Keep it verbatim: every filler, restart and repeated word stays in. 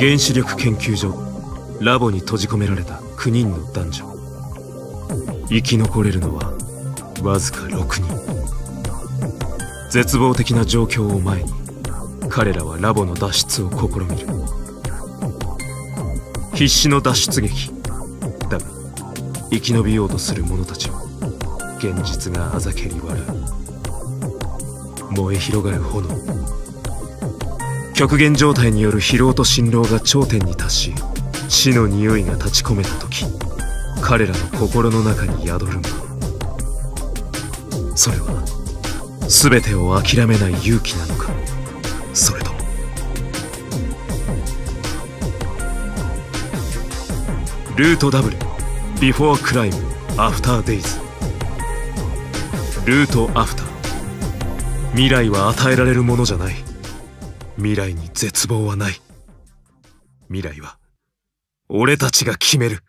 原子力研究所ラボに閉じ込められたきゅうにんの男女、生き残れるのはわずかろくにん。絶望的な状況を前に彼らはラボの脱出を試みる。必死の脱出劇だが、生き延びようとする者たちは現実があざけり笑う。燃え広がる炎、極限状態による疲労と心労が頂点に達し、死の匂いが立ち込めた時、彼らの心の中に宿るもの、それは全てを諦めない勇気なのか、それともルート ダブリュー ビフォークライムアフターデイズ、ルートアフター。未来は与えられるものじゃない。未来に絶望はない。未来は俺たちが決める。